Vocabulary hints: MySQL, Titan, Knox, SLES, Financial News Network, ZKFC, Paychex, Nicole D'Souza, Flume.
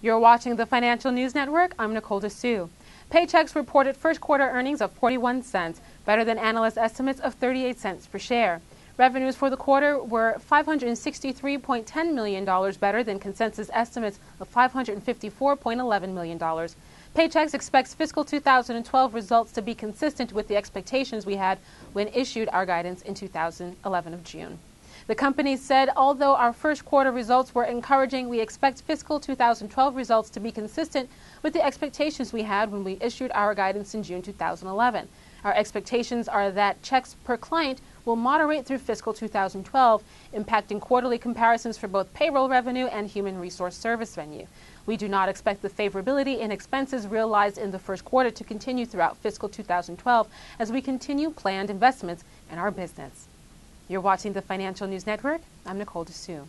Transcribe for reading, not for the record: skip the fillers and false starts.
You're watching the Financial News Network. I'm Nicole D'Souza. Paychex reported first quarter earnings of 41 cents, better than analyst estimates of 38 cents per share. Revenues for the quarter were $563.10 million, better than consensus estimates of $554.11 million. Paychex expects fiscal 2012 results to be consistent with the expectations we had when issued our guidance in 2011 of June. The company said, although our first quarter results were encouraging, we expect fiscal 2012 results to be consistent with the expectations we had when we issued our guidance in June 2011. Our expectations are that checks per client will moderate through fiscal 2012, impacting quarterly comparisons for both payroll revenue and human resource service revenue. We do not expect the favorability in expenses realized in the first quarter to continue throughout fiscal 2012 as we continue planned investments in our business. You're watching the Financial News Network. I'm Nicole D'Souza.